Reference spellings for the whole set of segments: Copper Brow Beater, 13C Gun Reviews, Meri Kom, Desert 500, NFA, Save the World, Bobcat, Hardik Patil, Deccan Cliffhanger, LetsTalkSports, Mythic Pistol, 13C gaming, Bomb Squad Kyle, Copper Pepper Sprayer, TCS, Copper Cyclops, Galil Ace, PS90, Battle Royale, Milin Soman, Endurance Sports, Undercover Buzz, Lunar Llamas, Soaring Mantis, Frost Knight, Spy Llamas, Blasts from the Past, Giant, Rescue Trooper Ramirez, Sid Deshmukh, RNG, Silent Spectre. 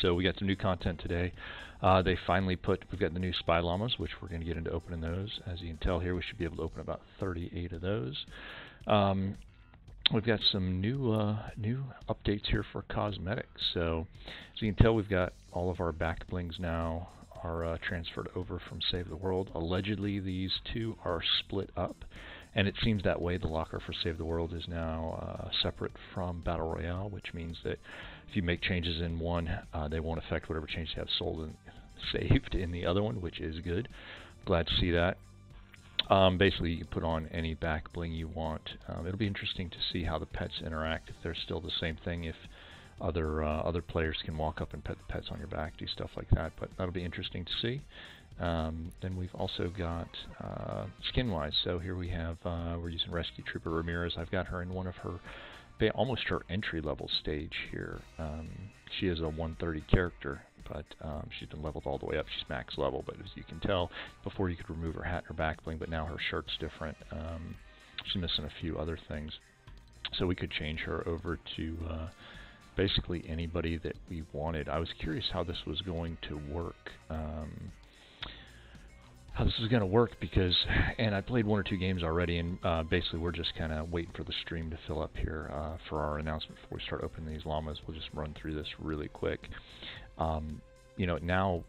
So we got some new content today. They finally we've got the new Spy Llamas, which we're going to get into opening those. As you can tell here, we should be able to open about 38 of those. We've got some new updates here for cosmetics. So as you can tell, we've got all of our back blings now are transferred over from Save the World. Allegedly, these two are split up, and it seems that way. The locker for Save the World is now separate from Battle Royale, which means that if you make changes in one, they won't affect whatever changes you have sold and saved in the other one, which is good. Glad to see that. Basically, you can put on any back bling you want. It'll be interesting to see how the pets interact, if they're still the same thing, if other players can walk up and pet the pets on your back, do stuff like that, but that'll be interesting to see. Then we've also got skin-wise, so here we have, we're using Rescue Trooper Ramirez. I've got her in one of her, almost her entry-level stage here. She is a 130 character, but she's been leveled all the way up. She's max level, but as you can tell, before you could remove her hat and her back bling, but now her shirt's different. She's missing a few other things. So we could change her over to basically anybody that we wanted. I was curious how this was going to work. How this is going to work, because, and I played one or two games already, and basically we're just kind of waiting for the stream to fill up here for our announcement before we start opening these llamas. We'll just run through this really quick. You know, now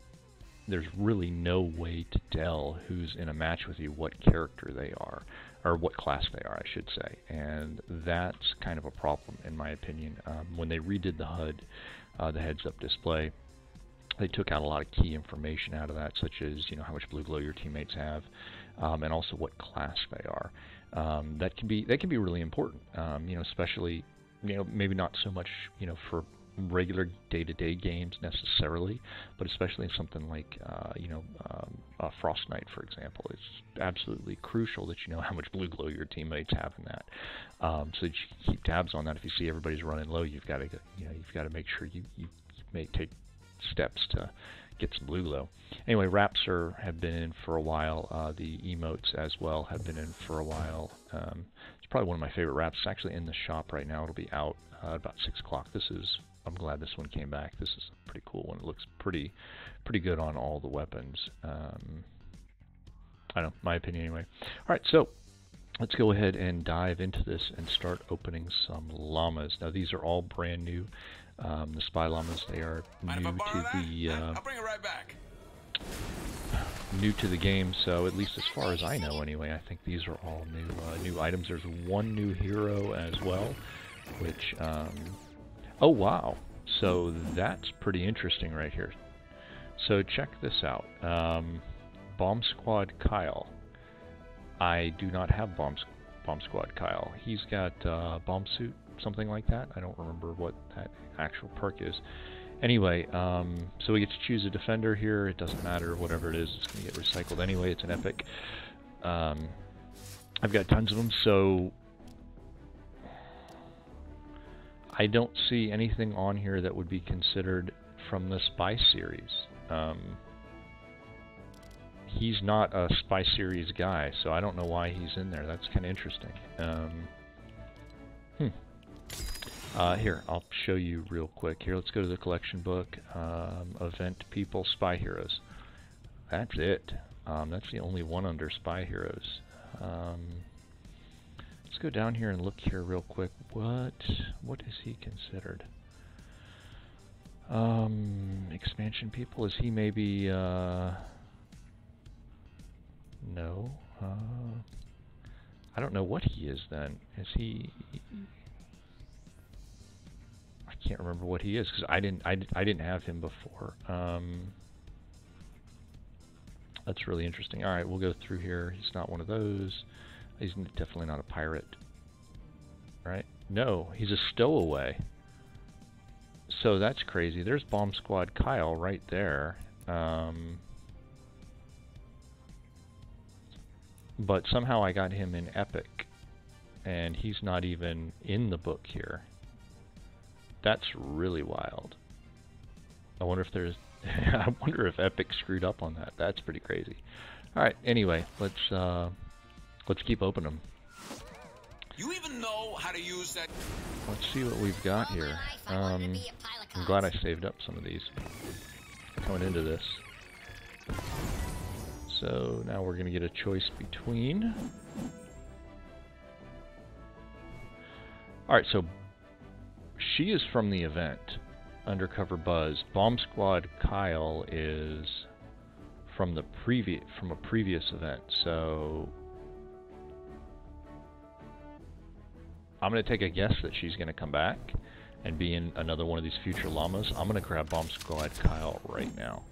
there's really no way to tell who's in a match with you, what character they are, or what class they are, I should say, and that's kind of a problem in my opinion. When they redid the HUD, the heads-up display, they took out a lot of key information out of that, such as, you know, how much blue glow your teammates have, and also what class they are. That can be really important, you know, especially, you know, maybe not so much, you know, for regular day-to-day games necessarily, but especially in something like, you know, Frost Knight, for example. It's absolutely crucial that you know how much blue glow your teammates have in that, so that you can keep tabs on that. If you see everybody's running low, you've got to, you know, you've got to make sure you may take steps to get some blue glow. Anyway, wraps have been in for a while. The emotes as well have been in for a while. It's probably one of my favorite wraps. It's actually in the shop right now. It'll be out at about 6 o'clock. I'm glad this one came back. This is a pretty cool one. It looks pretty good on all the weapons. I don't know, my opinion anyway. All right, so let's go ahead and dive into this and start opening some llamas. Now these are all brand new. The Spy Llamas, they are new to the game, so at least as far as I know anyway, I think these are all new items. There's one new hero as well, which oh wow, so that's pretty interesting right here. So check this out. Bomb Squad Kyle. I do not have Bomb Squad Kyle. He's got Bomb Suit, something like that. I don't remember what that actual perk is. Anyway, so we get to choose a defender here. It doesn't matter, whatever it is, it's going to get recycled anyway. It's an epic. I've got tons of them, so I don't see anything on here that would be considered from the Spy series. He's not a Spy series guy, so I don't know why he's in there. That's kind of interesting. Here, I'll show you real quick. Here, let's go to the collection book. Event people, Spy Heroes. That's it. That's the only one under Spy Heroes. Let's go down here and look here real quick. What is he considered? Expansion people? Is he maybe no? I don't know what he is then. Is he? I can't remember what he is because I didn't have him before. That's really interesting. All right, we'll go through here. He's not one of those. He's definitely not a pirate, right? No, he's a stowaway. So that's crazy. There's Bomb Squad Kyle right there. But somehow I got him in Epic, and he's not even in the book here. That's really wild. I wonder if there's... I wonder if Epic screwed up on that. That's pretty crazy. All right, anyway, let's keep opening them. You even know how to use that. Let's see what we've got here. I'm glad I saved up some of these coming into this. So now we're going to get a choice between. Alright, so she is from the event, Undercover Buzz. Bomb Squad Kyle is from the previous event, so I'm going to take a guess that she's going to come back and be in another one of these future llamas. I'm going to grab Bomb Squad Kyle right now,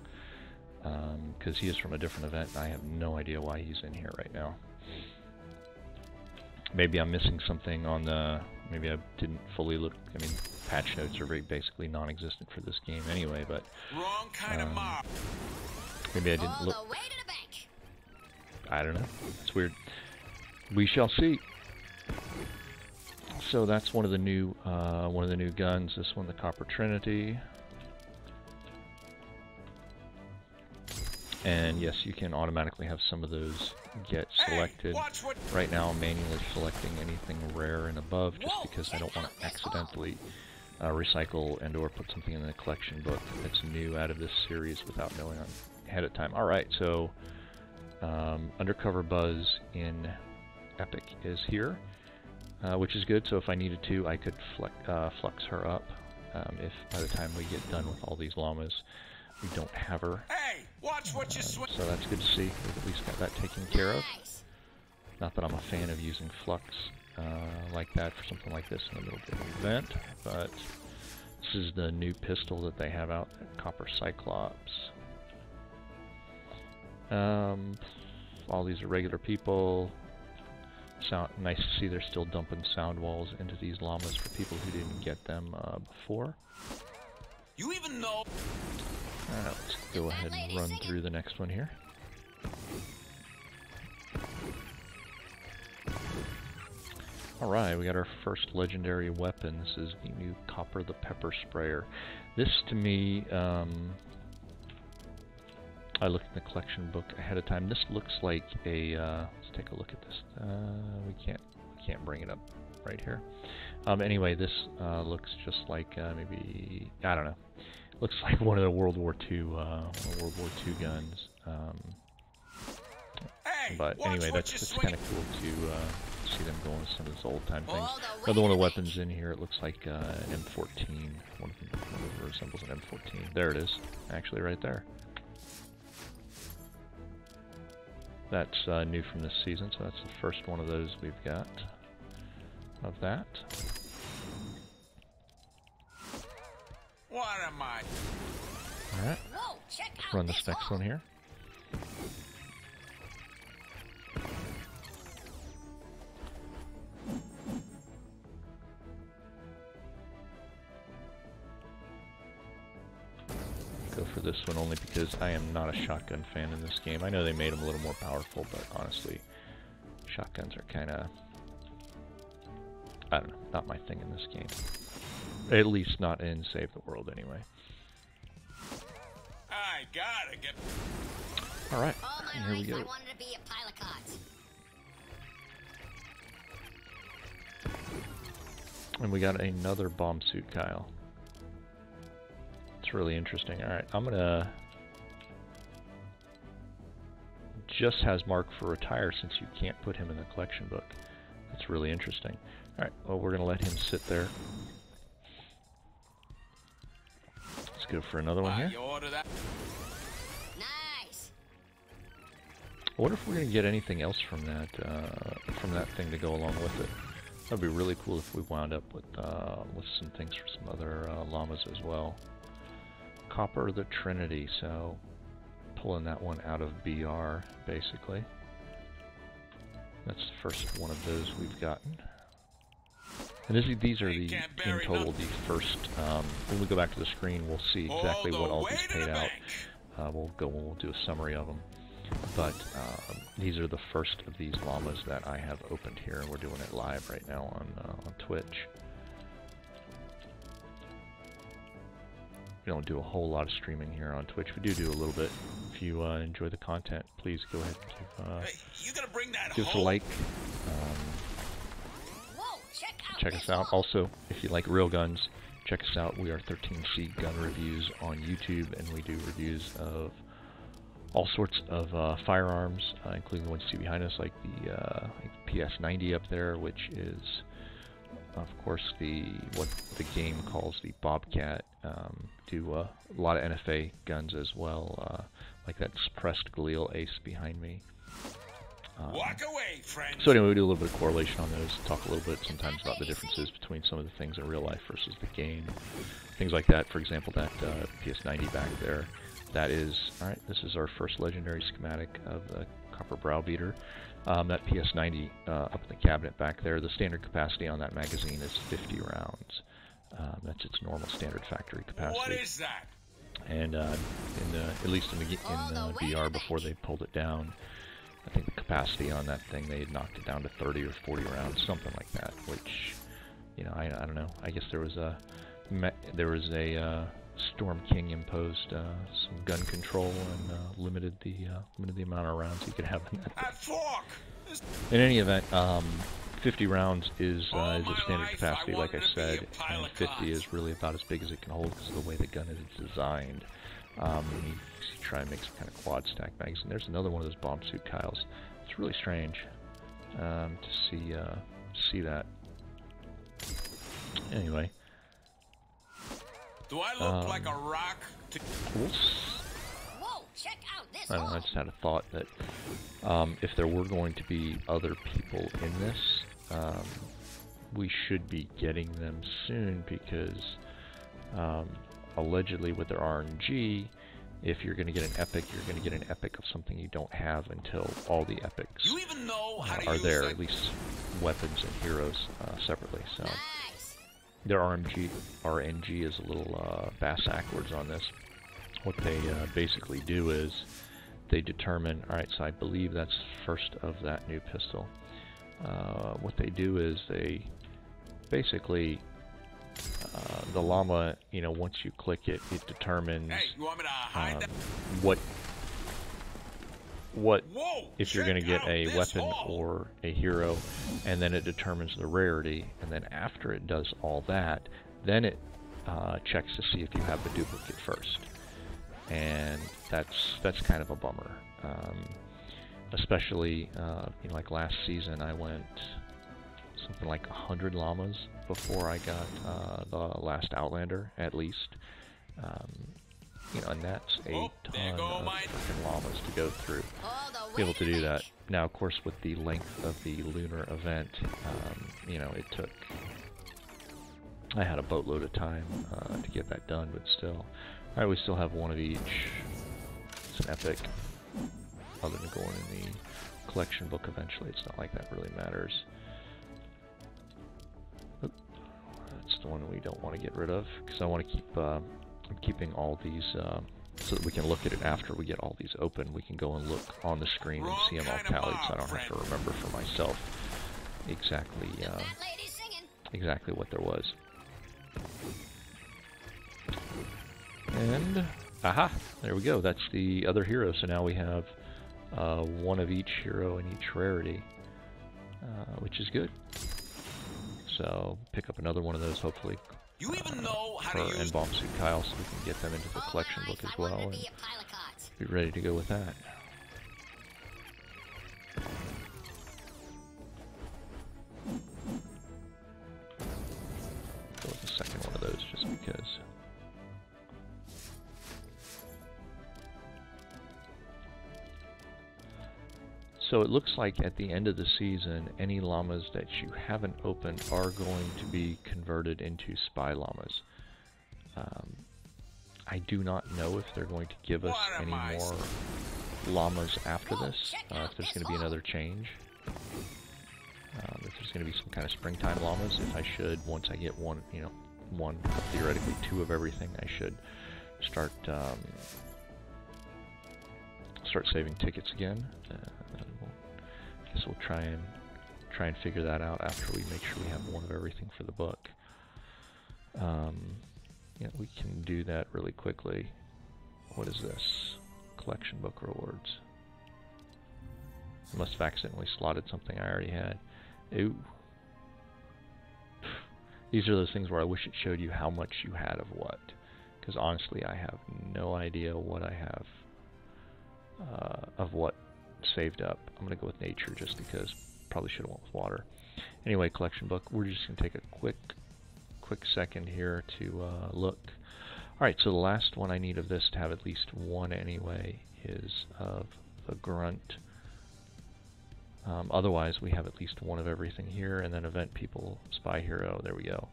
because he is from a different event. I have no idea why he's in here right now. Maybe I'm missing something on the... Maybe I didn't fully look. I mean, patch notes are very basically non-existent for this game anyway, but... Wrong kind of mob. Maybe I didn't look... I don't know. It's weird. We shall see. So that's one of the new guns. This one, the Copper Trinity. And yes, you can automatically have some of those get selected. Right now I'm manually selecting anything rare and above just because I don't want to accidentally recycle and or put something in the collection book that's new out of this series without knowing ahead of time. Alright, so Undercover Buzz in Epic is here, which is good. So if I needed to, I could flux her up if by the time we get done with all these llamas we don't have her. Watch what you swing. So that's good to see. We've at least got that taken care of. Not that I'm a fan of using flux like that for something like this in the middle of an event, but this is the new pistol that they have out, Copper Cyclops. All these are regular people. Nice to see they're still dumping sound walls into these llamas for people who didn't get them before. You even know. Alright, let's go ahead and run through the next one here. Alright, we got our first legendary weapon. This is the new Copper the Pepper Sprayer. This, to me, I looked in the collection book ahead of time. This looks like a, let's take a look at this. We can't bring it up right here. Anyway, this looks just like maybe, I don't know. Looks like one of the World War II guns, but anyway, that's kind of cool to see them going with some of this old-time things. Another one of the weapons in here, it looks like an M14. One of them resembles an M14. There it is, actually, right there. That's new from this season, so that's the first one of those we've got of that. What am I? Alright, let's run this next one here. Go for this one only because I am not a shotgun fan in this game. I know they made them a little more powerful, but honestly, shotguns are kind of, I don't know, not my thing in this game. At least not in Save the World, anyway. I gotta get. All right, here we go. I wanted to be a pile of cots. And we got another bomb suit, Kyle. It's really interesting. All right, I'm gonna. Just has Mark for retire since you can't put him in the collection book. That's really interesting. All right, well we're gonna let him sit there. Go for another one here. Nice. I wonder if we're gonna get anything else from that thing to go along with it. That'd be really cool if we wound up with some things for some other llamas as well. Copper the Trinity, so pulling that one out of BR basically. That's the first one of those we've gotten. And these are the, in total, the first, when we go back to the screen, we'll see exactly what all these paid out. We'll do a summary of them. But these are the first of these llamas that I have opened here, and we're doing it live right now on Twitch. We don't do a whole lot of streaming here on Twitch. We do a little bit. If you enjoy the content, please go ahead and give us a like. Check us out. Also, if you like real guns, Check us out. We are 13C Gun Reviews on YouTube, and we do reviews of all sorts of firearms, including the ones you see behind us, like the PS90 up there, which is, of course, what the game calls the Bobcat. Do a lot of NFA guns as well, like that suppressed Galil Ace behind me. Walk away, friend. So anyway, we do a little bit of correlation on those, talk a little bit sometimes about the differences between some of the things in real life versus the game, things like that. For example, that PS90 back there, that is, alright, this is our first legendary schematic of the Copper Brow Beater. That PS90 up in the cabinet back there, the standard capacity on that magazine is 50 rounds. That's its normal standard factory capacity. What is that? And at least in the VR before they pulled it down, I think the capacity on that thing, they had knocked it down to 30 or 40 rounds, something like that. Which, you know, I don't know. I guess there was a Storm King imposed some gun control and limited the amount of rounds you could have in that. In any event, 50 rounds is a standard capacity, like I said, and 50 is really about as big as it can hold because of the way the gun is designed. You try and make some kind of quad stack mags, and there's another one of those bomb suit Kyles. It's really strange to see that. Anyway, do I look like a rock? Whoa, check out this. I just had a thought that if there were going to be other people in this, we should be getting them soon because. Allegedly with their RNG, if you're going to get an epic, you're going to get an epic of something you don't have until all the epics are there, at least weapons and heroes separately. So their RNG is a little backwards on this. What they basically do is they determine, alright, so I believe that's first of that new pistol. What they do is they basically the llama, you know, once you click it, it determines what if you're going to get a weapon or a hero, and then it determines the rarity, and then after it does all that, then it checks to see if you have the duplicate first, and that's kind of a bummer, especially you know, like last season I went something like 100 llamas before I got the last Outlander, at least. You know, and that's a ton of freaking llamas to go through, to be able to do that. Now, of course, with the length of the lunar event, you know, it took... I had a boatload of time to get that done, but still. Alright, we still have one of each. It's an epic. Other than going in the collection book eventually, it's not like that really matters. The one we don't want to get rid of because I want to keep I'm keeping all these so that we can look at it after we get all these open. We can go and look on the screen and see them all tallied, so I don't have to remember for myself exactly what there was. And aha, there we go. That's the other hero. So now we have one of each hero and each rarity, which is good. So pick up another one of those, hopefully, and Bomb Suit Kyle, so we can get them into the collection book as well, and be ready to go with that. Go with the second one of those, just because. So it looks like at the end of the season, any llamas that you haven't opened are going to be converted into Spy Llamas. I do not know if they're going to give us any more llamas after this, if there's going to be another change. If there's going to be some kind of springtime llamas, if I should, once I get one, you know, theoretically two of everything, I should start, start saving tickets again. So we'll try and figure that out after we make sure we have one of everything for the book. Yeah, we can do that really quickly. What is this? Collection book rewards. I must have accidentally slotted something I already had. Ooh. These are those things where I wish it showed you how much you had of what, because honestly I have no idea what I have of what saved up. I'm going to go with nature just because probably should have went with water. Anyway, collection book, we're just going to take a quick second here to look. Alright, so the last one I need of this to have at least one anyway is of the grunt. Otherwise, we have at least one of everything here, and then event people, spy hero, there we go.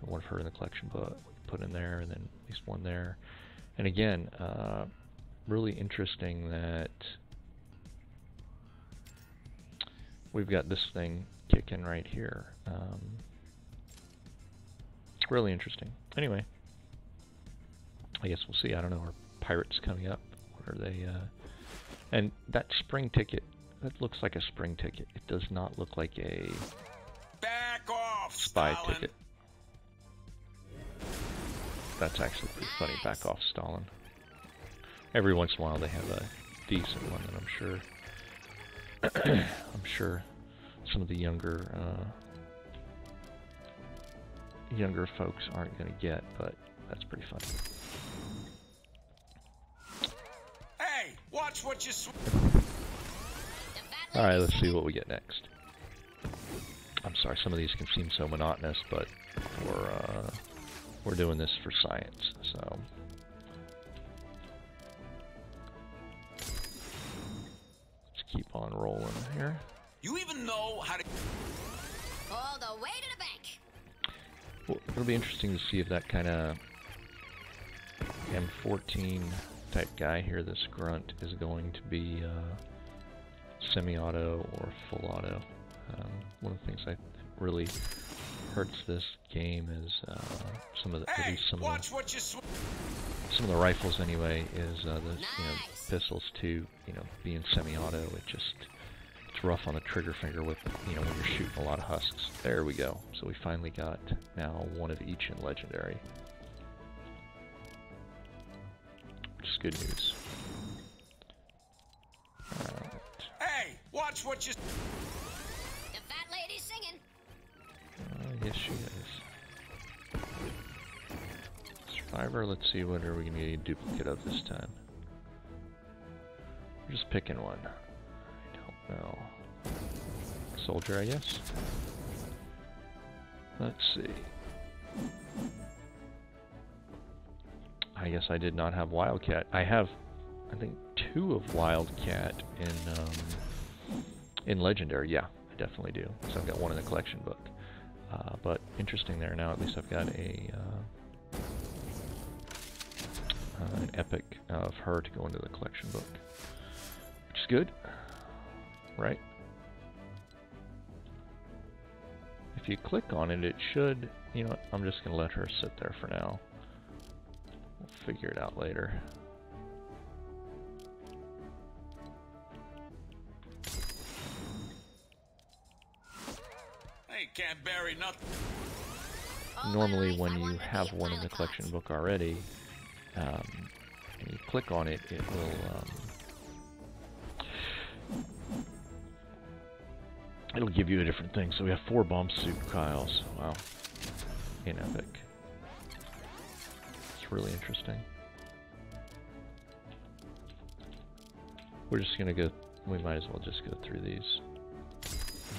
And one of her in the collection book, put in there, and then at least one there. And again, really interesting that we've got this thing kicking right here. Really interesting. Anyway, I guess we'll see. I don't know. Are pirates coming up? What are they? And that spring ticket. That looks like a spring ticket. It does not look like a back off, spy Stalin. Ticket. That's actually pretty funny. Back off, Stalin. Every once in a while they have a decent one, and I'm sure. I'm sure some of the younger folks aren't going to get, but that's pretty funny. Hey, watch what you. All right, let's see what we get next. I'm sorry, some of these can seem so monotonous, but we're doing this for science, so. Keep on rolling here. You even know how to all the way to the bank. Well, it'll be interesting to see if that kind of M14 type guy here, this grunt, is going to be semi-auto or full auto. One of the things that really hurts this game is some of the some of the rifles anyway is the pistols too, being semi-auto. It just, it's rough on the trigger finger with, when you're shooting a lot of husks. There we go. So we finally got now one of each in legendary, which is good news. Alright. Hey, watch what you. The fat lady's singing. Yes, she is. Survivor, let's see what are we going to need a duplicate of this time. We're just picking one. I don't know. Soldier, I guess. Let's see. I guess I did not have Wildcat. I have, I think, two of Wildcat in Legendary. Yeah, I definitely do. So I've got one in the collection book. But interesting there. Now at least I've got a... an epic of her to go into the collection book, which is good, right? If you click on it, it should, I'm just going to let her sit there for now. We'll figure it out later. Hey, can't bury nothing. Normally when you have one in the collection book already, and you click on it, it will, it'll give you a different thing. So we have 4 bomb suit Kyles. Wow. In epic. It's really interesting. We're just gonna go, we might as well just go through these.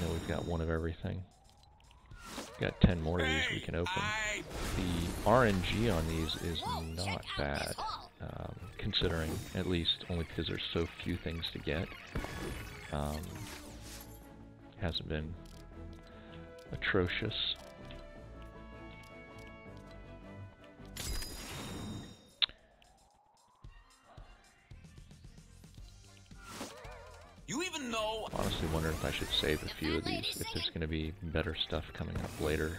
We've got one of everything. Got 10 more of these we can open. The RNG on these is not bad, considering, at least, only because there's so few things to get. Hasn't been atrocious. Honestly, wondering if I should save a few of these, if there's going to be better stuff coming up later.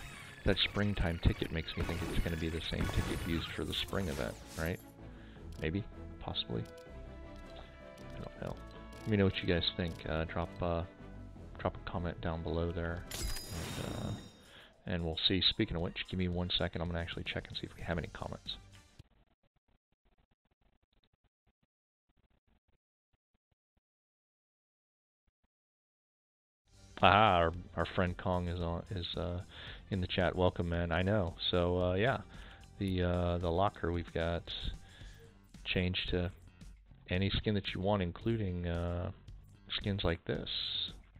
That springtime ticket makes me think it's going to be the same ticket used for the spring event, right? Maybe? Possibly? I don't know. Let me know what you guys think. Drop a comment down below there, and we'll see. Speaking of which, give me one second. I'm going to actually check and see if we have any comments. Aha, our friend Kong is in the chat, welcome, man. I know. So yeah, the locker we've got changed to any skin that you want, including skins like this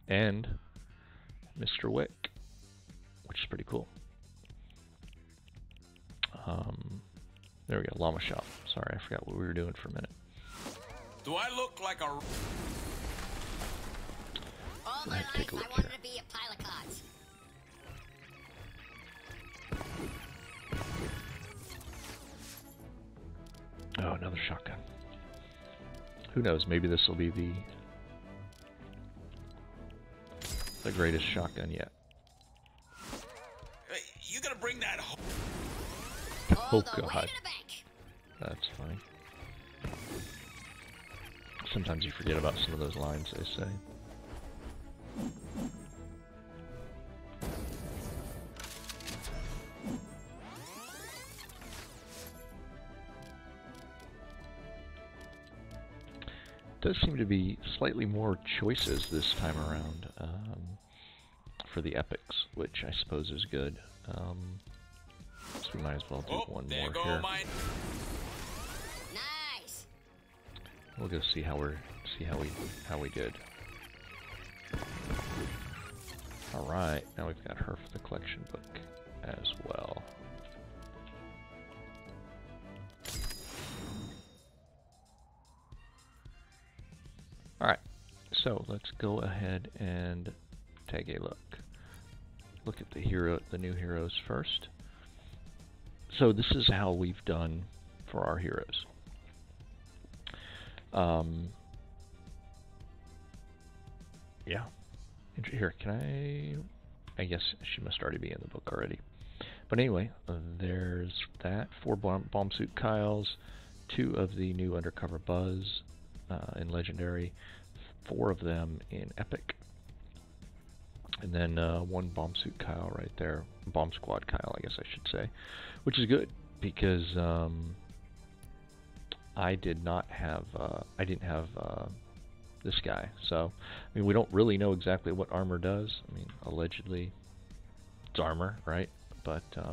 and Mr. Wick, which is pretty cool. There we go, llama shop. Sorry, I forgot what we were doing for a minute. Do I look like a... All my life, I wanted to be a pile of cots. Oh, another shotgun. Who knows, maybe this will be the greatest shotgun yet. Hey, you gotta bring that home. Oh, God. That's funny. Sometimes you forget about some of those lines they say. Does seem to be slightly more choices this time around for the epics, which I suppose is good. So we might as well do one more here. Nice. We'll go see how we did. All right, now we've got her for the collection book as well. All right, so let's go ahead and take a look. Look at the hero, the new heroes first. So this is how we've done for our heroes. Yeah. Here, can I guess she must already be in the book already. But anyway, there's that. 4 Bomb Suit Kyles, 2 of the new Undercover Buzz in Legendary, 4 of them in Epic. And then 1 Bomb Suit Kyle right there. Bomb Squad Kyle, I guess I should say. Which is good, because I did not have... I didn't have... this guy. So, I mean, we don't really know exactly what armor does. I mean, allegedly, it's armor, right? But, I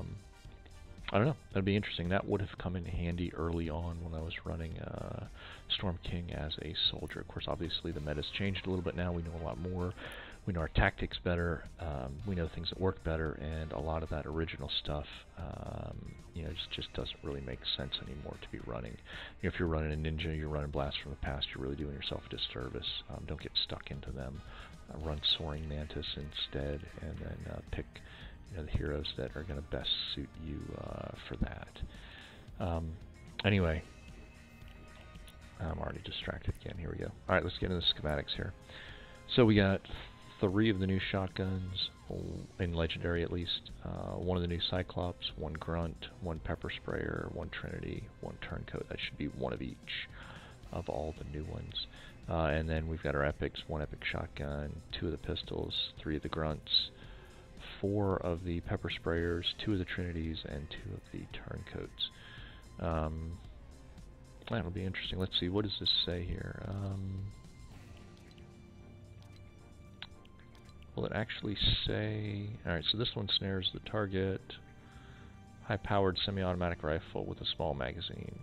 don't know. That'd be interesting. That would have come in handy early on when I was running Storm King as a soldier. Of course, obviously, the meta's changed a little bit now. We know a lot more. We know our tactics better. We know things that work better. And a lot of that original stuff, you know, just doesn't really make sense anymore to be running. You know, if you're running a ninja, you're running Blasts from the Past, you're really doing yourself a disservice. Don't get stuck into them. Run Soaring Mantis instead, and then pick, you know, the heroes that are going to best suit you for that. Anyway, I'm already distracted again. Here we go. All right, let's get into the schematics here. So we got 3 of the new shotguns, in Legendary at least, 1 of the new Cyclops, 1 Grunt, 1 Pepper Sprayer, 1 Trinity, 1 Turncoat. That should be 1 of each of all the new ones. And then we've got our Epics, 1 Epic Shotgun, 2 of the Pistols, 3 of the Grunts, 4 of the Pepper Sprayers, 2 of the Trinities, and 2 of the Turncoats. That'll be interesting. Let's see, what does this say here? Will it actually say... Alright, so this one snares the target. High-powered semi-automatic rifle with a small magazine.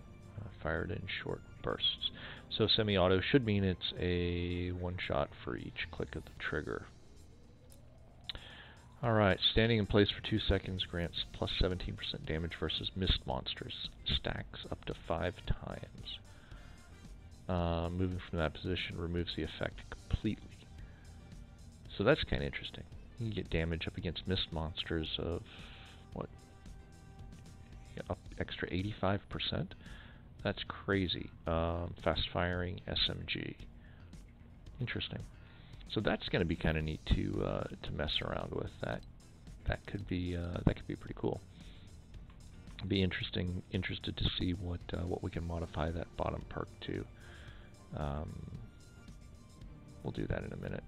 Fired in short bursts. So semi-auto should mean it's a one-shot for each click of the trigger. Alright, standing in place for 2 seconds grants plus 17% damage versus missed monsters. Stacks up to 5 times. Moving from that position removes the effect completely. So that's kind of interesting. You get damage up against missed monsters of, what, up extra 85%? That's crazy. Fast-firing SMG. Interesting. So that's going to be kind of neat to mess around with. That could be pretty cool. I'd be interested to see what we can modify that bottom perk to. We'll do that in a minute.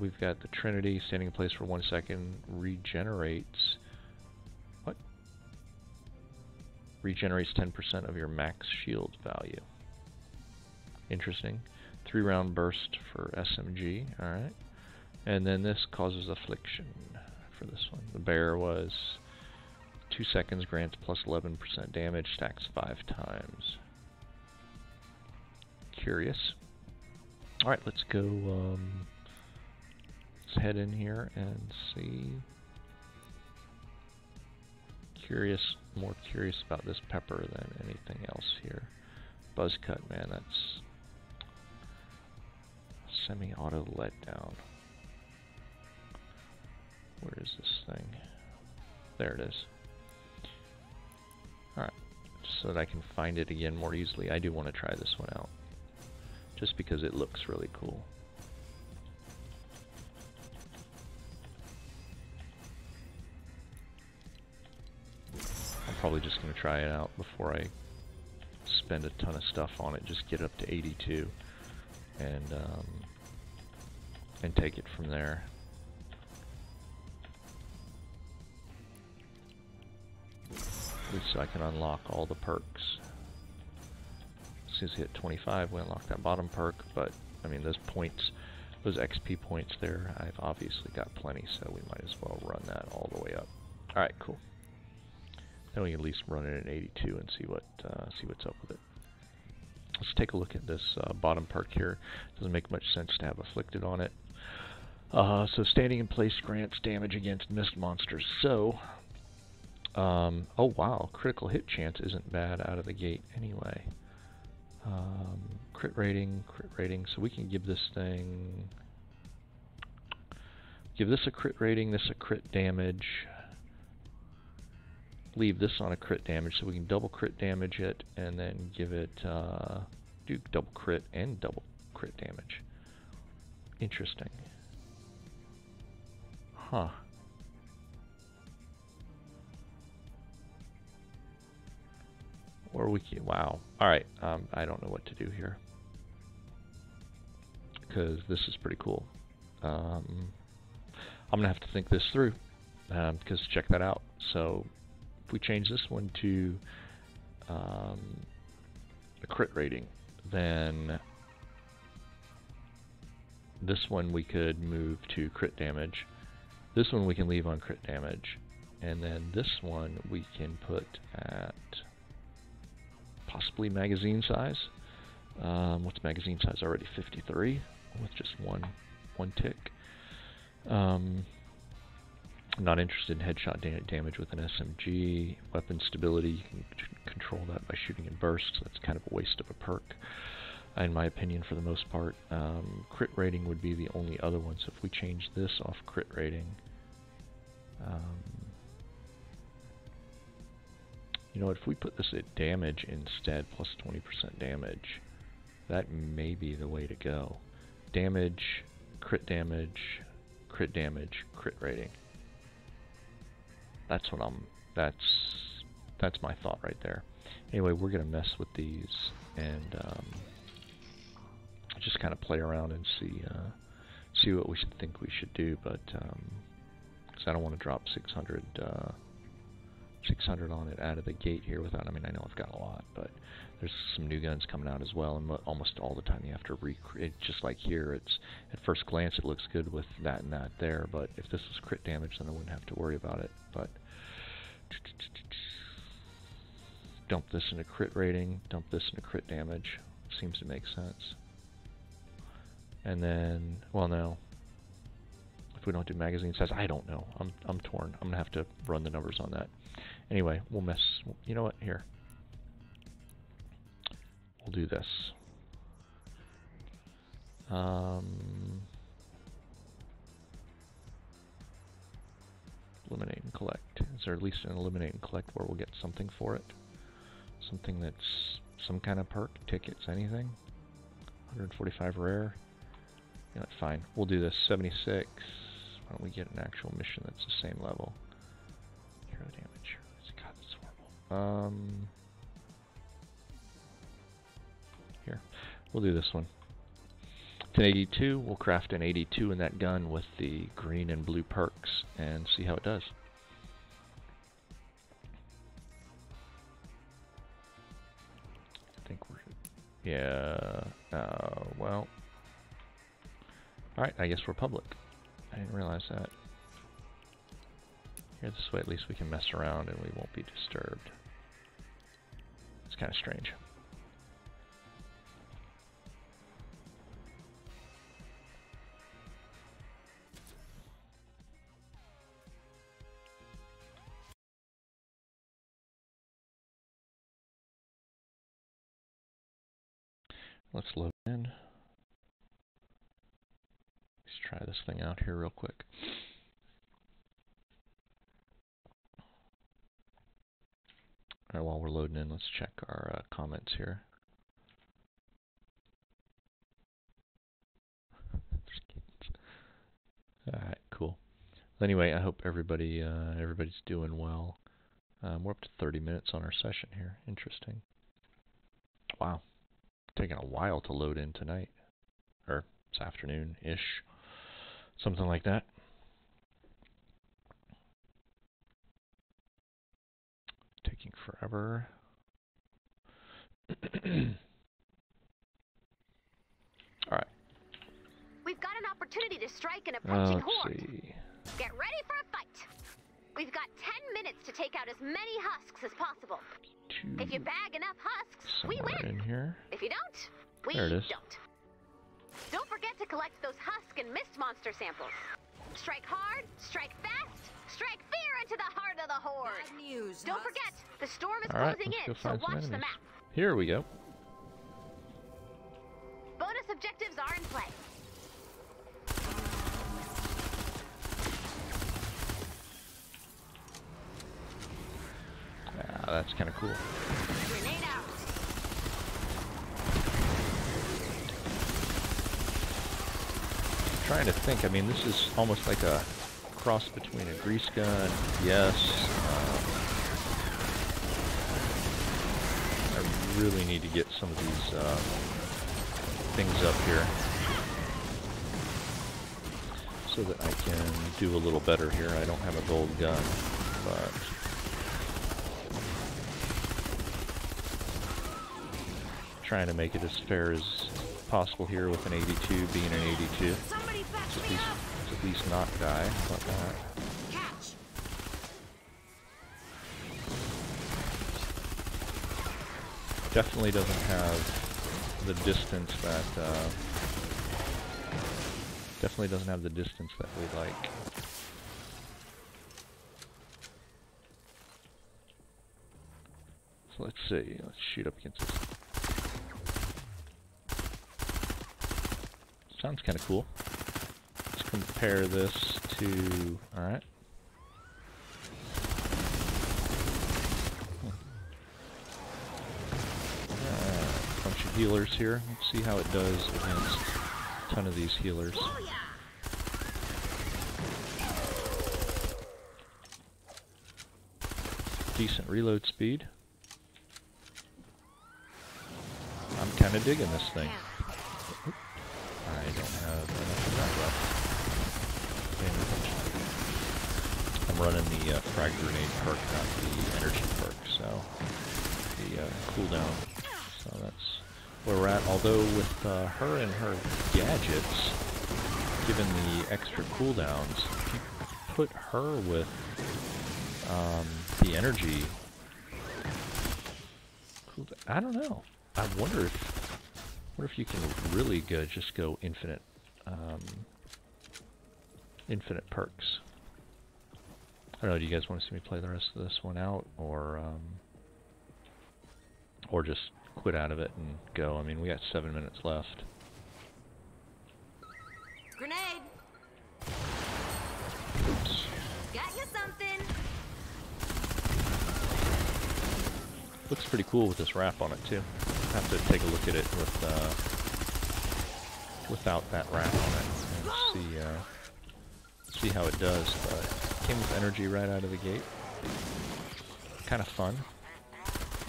We've got the Trinity standing in place for 1 second, regenerates, what? Regenerates 10% of your max shield value. Interesting. 3-round burst for SMG, alright. And then this causes affliction. for this one. The bear was 2 seconds, grants plus 11% damage, stacks 5 times. Curious. Alright, let's go, let's head in here and see. Curious, more curious about this pepper than anything else here. Buzz cut, man, that's semi-auto letdown. Where is this thing? There it is. Alright, so that I can find it again more easily. I do want to try this one out, just because it looks really cool. I'm probably just going to try it out before I spend a ton of stuff on it, just get up to 82 and take it from there. At least so I can unlock all the perks. Since we hit 25, we unlock that bottom perk, but I mean those points, those XP points there, I've obviously got plenty, so we might as well run that all the way up. All right, cool. Then we can at least run it at 82 and see what's up with it. Let's take a look at this bottom perk here. Doesn't make much sense to have afflicted on it. So standing in place grants damage against mist monsters. So, oh wow, critical hit chance isn't bad out of the gate anyway. Crit rating, so we can give this thing, give this a crit rating, this a crit damage, leave this on a crit damage so we can double crit damage it, and then give it, do double crit and double crit damage. Interesting. Huh. Or we can, wow. Alright, I don't know what to do here, because this is pretty cool. I'm going to have to think this through, because check that out. So if we change this one to a crit rating, then this one we could move to crit damage. This one we can leave on crit damage. And then this one we can put at possibly magazine size. What's magazine size already? 53 with just one tick. I'm not interested in headshot damage with an SMG. Weapon stability, you can control that by shooting in bursts. That's kind of a waste of a perk, in my opinion, for the most part. Crit rating would be the only other one, so if we change this off crit rating... you know, if we put this at damage instead, plus 20% damage, that may be the way to go. Damage, crit damage, crit damage, crit rating. That's what I'm, that's my thought right there. Anyway, we're gonna mess with these and just kind of play around and see see what we should think we should do, but because I don't want to drop 600 on it out of the gate here without, I mean, I know I've got a lot, but there's some new guns coming out as well, and almost all the time you have to recreate, just like here, it's, at first glance it looks good with that and that there, but if this was crit damage then I wouldn't have to worry about it, but dump this into crit rating, dump this into crit damage, seems to make sense. And then, well no, we don't do magazine size. I don't know. I'm torn. I'm gonna have to run the numbers on that. Anyway, we'll mess. You know what? Here, we'll do this. Eliminate and collect. Is there at least an eliminate and collect where we'll get something for it? Something that's some kind of perk, tickets, anything. 145 rare. You know, fine. We'll do this. 76. Why don't we get an actual mission that's the same level? Hero damage. God, that's horrible. Here. We'll do this one. It's an 82. We'll craft an 82 in that gun with the green and blue perks and see how it does. I think we're... Yeah. Well... Alright, I guess we're public. I didn't realize that. Here, this way at least we can mess around and we won't be disturbed. It's kind of strange. Let's load in. Let's try this thing out here real quick. All right, while we're loading in, let's check our comments here. All right, cool. Well, anyway, I hope everybody's doing well. We're up to 30 minutes on our session here. Interesting. Wow. Taking a while to load in tonight, or this afternoon-ish, something like that. Taking forever. All right. We've got an opportunity to strike an approaching horde. See. Get ready for a fight. We've got 10 minutes to take out as many husks as possible. If you bag enough husks, we win. In here. If you don't, we don't. Don't forget to collect those husk and mist monster samples. Strike hard, strike fast, strike fear into the heart of the horde. Bad news, don't forget, the storm is closing in, so watch the map. Here we go. Bonus objectives are in play. That's kind of cool. Grenade out. I'm trying to think. I mean, this is almost like a cross between a grease gun. Yes. I really need to get some of these things up here so that I can do a little better here. I don't have a gold gun, but... trying to make it as fair as possible here with an 82 being an 82. At least not die. Like that. Catch. Definitely doesn't have the distance that we like. So let's see. Let's shoot up against this. Sounds kind of cool. Let's compare this to... Alright. A bunch of healers here. Let's see how it does against a ton of these healers. Decent reload speed. I'm kind of digging this thing. I don't have enough of that left. I'm running the frag grenade perk, not the energy perk, so the cooldown. So that's where we're at. Although with her and her gadgets, given the extra cooldowns, if you put her with the energy, I don't know. I wonder if. I wonder if you can really go, just go infinite, infinite perks. I don't know. Do you guys want to see me play the rest of this one out, or just quit out of it and go? I mean, we got 7 minutes left. Grenade. Oops. Got you something. Looks pretty cool with this wrap on it too. Have to take a look at it with without that wrap on it and see how it does. But it came with energy right out of the gate. Kind of fun.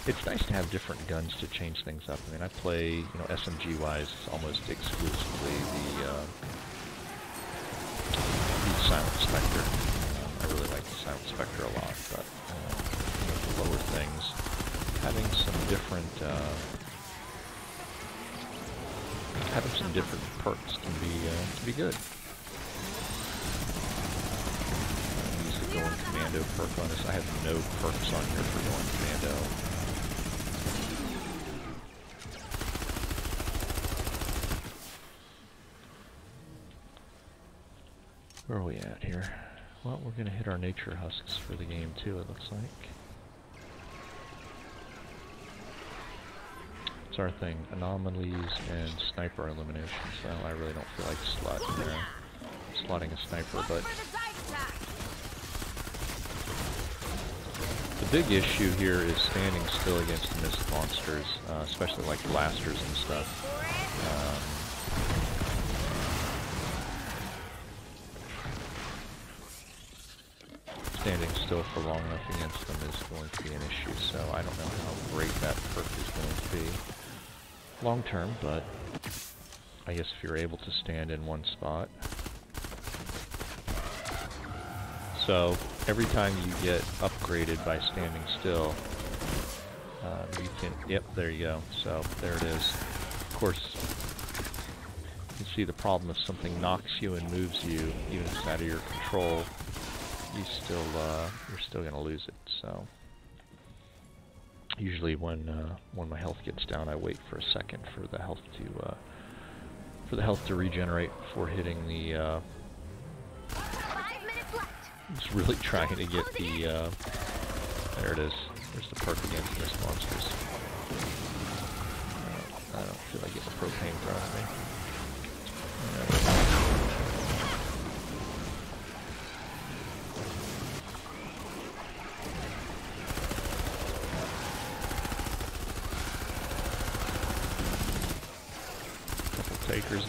It's nice to have different guns to change things up. I mean, I play, you know, SMG wise almost exclusively the Silent Spectre. I really like the Silent Spectre a lot, but the lower things, having some different. Having some different perks can be good. Use the going commando perk on this. I have no perks on here for going commando. Where are we at here? Well, we're gonna hit our nature husks for the game too, it looks like. It's our thing, anomalies and sniper elimination, so I really don't feel like slotting a sniper, but the big issue here is standing still against missed monsters, especially like blasters and stuff. Standing still for long enough against them is going to be an issue, so I don't know how great that perk is going to be long term, but I guess if you're able to stand in one spot. So every time you get upgraded by standing still, you can, yep, there you go, so there it is. Of course, you can see the problem if something knocks you and moves you, even if it's out of your control. You still, you're still gonna lose it. So usually when my health gets down, I wait for a second for the health to regenerate before hitting the. Just really trying to get the. There it is. There's the perk against missed monsters. I don't feel like getting propane thrown at me.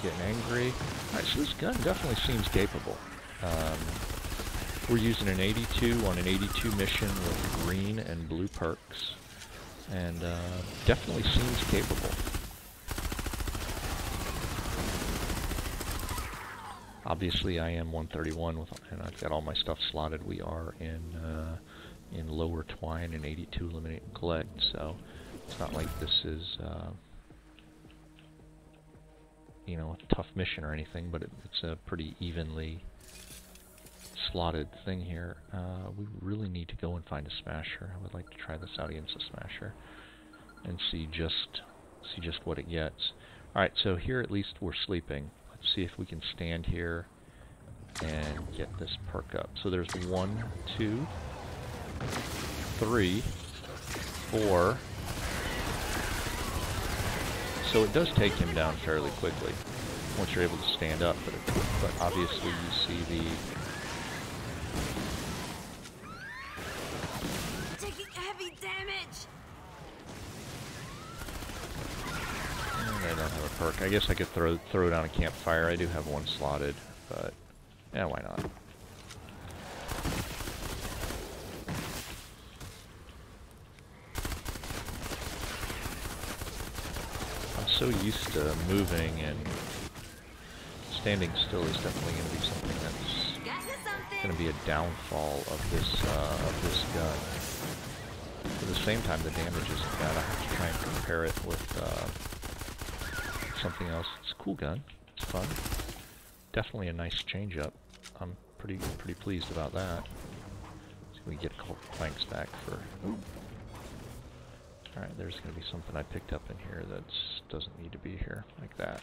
Getting angry. Alright, so this gun definitely seems capable. We're using an 82 on an 82 mission with green and blue perks, and definitely seems capable. Obviously I am 131 with, and I've got all my stuff slotted. We are in lower twine and 82 eliminate and collect, so it's not like this is you know, a tough mission or anything, but it's a pretty evenly slotted thing here. We really need to go and find a smasher. I would like to try this out against a smasher and see just what it gets. Alright, so here at least we're sleeping. Let's see if we can stand here and get this perk up. So there's 1, 2, 3, 4. So it does take him down fairly quickly once you're able to stand up, but obviously you see the taking heavy damage. And I don't have a perk. I guess I could throw down a campfire. I do have one slotted, but yeah, why not? So used to moving, and standing still is definitely going to be something that's going to be a downfall of this gun. At the same time, the damage isn't bad. I have to try and compare it with something else. It's a cool gun. It's fun. Definitely a nice change up. I'm pretty pleased about that. So we get a couple planks back for. Alright, there's going to be something I picked up in here that doesn't need to be here, like that.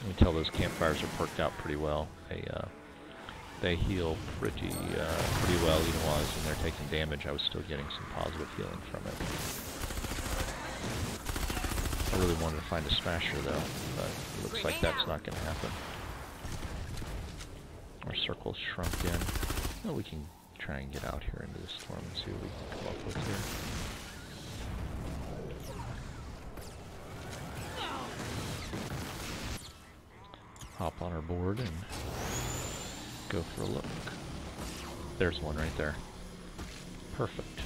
You can tell those campfires are perked out pretty well. They heal pretty well, even while I was in there taking damage. I was still getting some positive healing from it. I really wanted to find a smasher though, but it looks like that's not going to happen. Our circle's shrunk in. Well, we can try and get out here into the storm and see what we can come up with here. Hop on our board and go for a look. There's one right there. Perfect.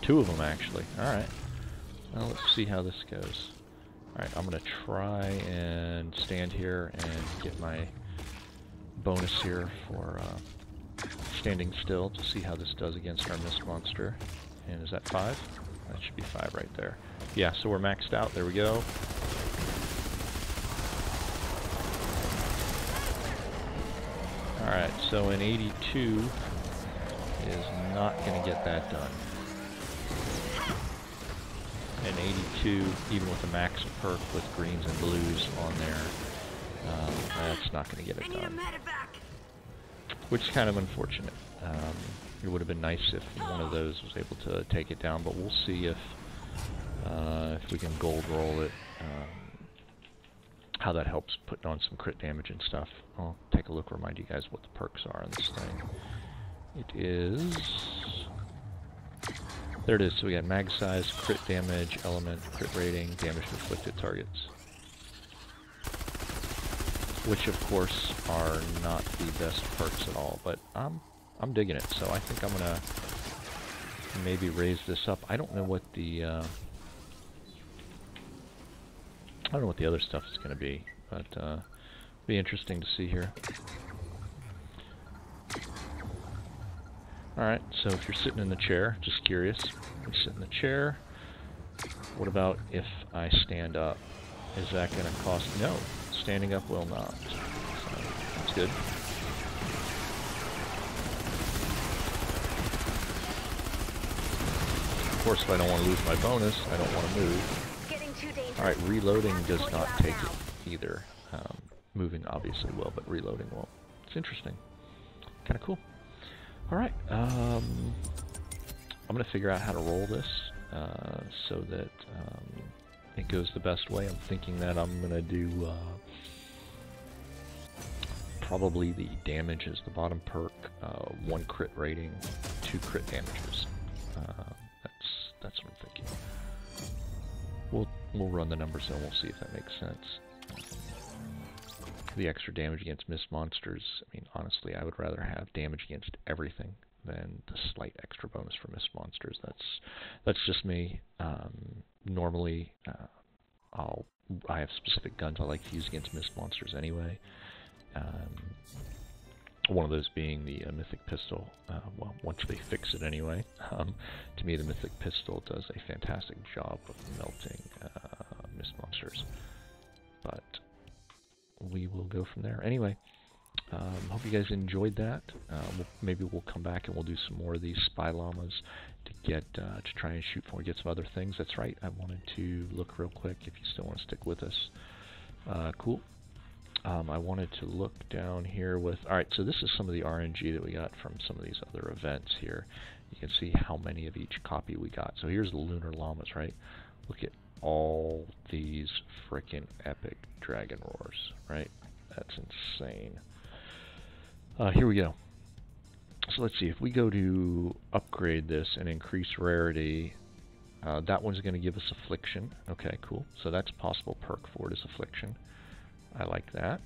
Two of them, actually. Alright. Well, let's see how this goes. Alright, I'm going to try and stand here and get my bonus here for standing still to see how this does against our missed monster. And is that 5? That should be 5 right there. Yeah, so we're maxed out. There we go. Alright, so an 82 is not going to get that done. An 82, even with the max perk with greens and blues on there, that's not going to get it done. Which is kind of unfortunate. It would have been nice if one of those was able to take it down, but we'll see if we can gold roll it, how that helps putting on some crit damage and stuff. I'll take a look, remind you guys what the perks are on this thing. It is... there it is. So we got mag size, crit damage, element, crit rating, damage to afflicted targets. Which, of course, are not the best perks at all, but I'm digging it, so I think I'm going to maybe raise this up. I don't know what the I don't know what the other stuff is going to be, but it'll be interesting to see here. Alright, so if you're sitting in the chair, just curious, you sit in the chair. What about if I stand up? Is that going to cost? No, standing up will not. So that's good. Of course, if I don't want to lose my bonus, I don't want to move. Alright, reloading does not take it either. Moving obviously will, but reloading won't. It's interesting. Kind of cool. Alright, I'm going to figure out how to roll this so that it goes the best way. I'm thinking that I'm going to do probably the damage is the bottom perk, 1 crit rating, 2 crit damages. That's what I'm thinking. We'll run the numbers and we'll see if that makes sense. The extra damage against missed monsters, I mean, honestly, I would rather have damage against everything than the slight extra bonus for missed monsters. That's just me. Normally, I have specific guns I like to use against missed monsters anyway. One of those being the Mythic Pistol. Well, once they fix it anyway. To me, the Mythic Pistol does a fantastic job of melting mist monsters. But we will go from there. Anyway, hope you guys enjoyed that. Maybe we'll come back and we'll do some more of these Spy Llamas to get to try and shoot for and get some other things. That's right. I wanted to look real quick if you still want to stick with us. Cool. I wanted to look down here with... Alright, so this is some of the RNG that we got from some of these other events here. You can see how many of each copy we got. So here's the Lunar Llamas, right? Look at all these frickin' epic dragon roars, right? That's insane. Here we go. So let's see, if we go to upgrade this and increase rarity... that one's going to give us Affliction. Okay, cool. So that's a possible perk for it is Affliction. I like that.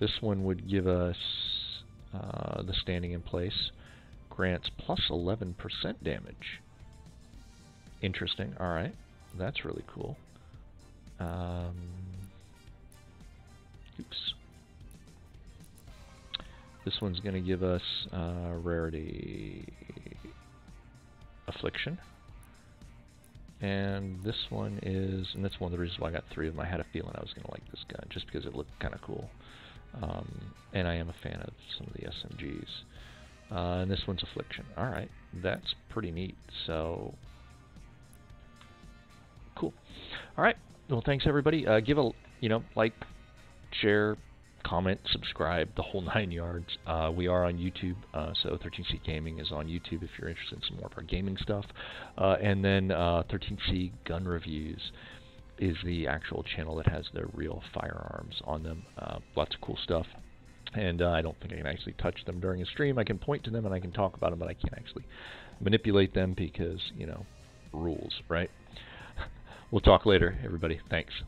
This one would give us the standing in place. Grants plus 11% damage. Interesting. Alright. That's really cool. Oops. This one's going to give us rarity Affliction. And this one is, and that's one of the reasons why I got 3 of them. I had a feeling I was going to like this gun, just because it looked kind of cool. And I am a fan of some of the SMGs. And this one's Affliction. Alright, that's pretty neat. So, cool. Alright, well thanks everybody. Give a, like, share, comment, subscribe, the whole 9 yards. We are on YouTube, so 13C Gaming is on YouTube if you're interested in some more of our gaming stuff. And then 13C Gun Reviews is the actual channel that has their real firearms on them. Lots of cool stuff. And I don't think I can actually touch them during a stream. I can point to them and I can talk about them, but I can't actually manipulate them because, rules, right? We'll talk later, everybody. Thanks.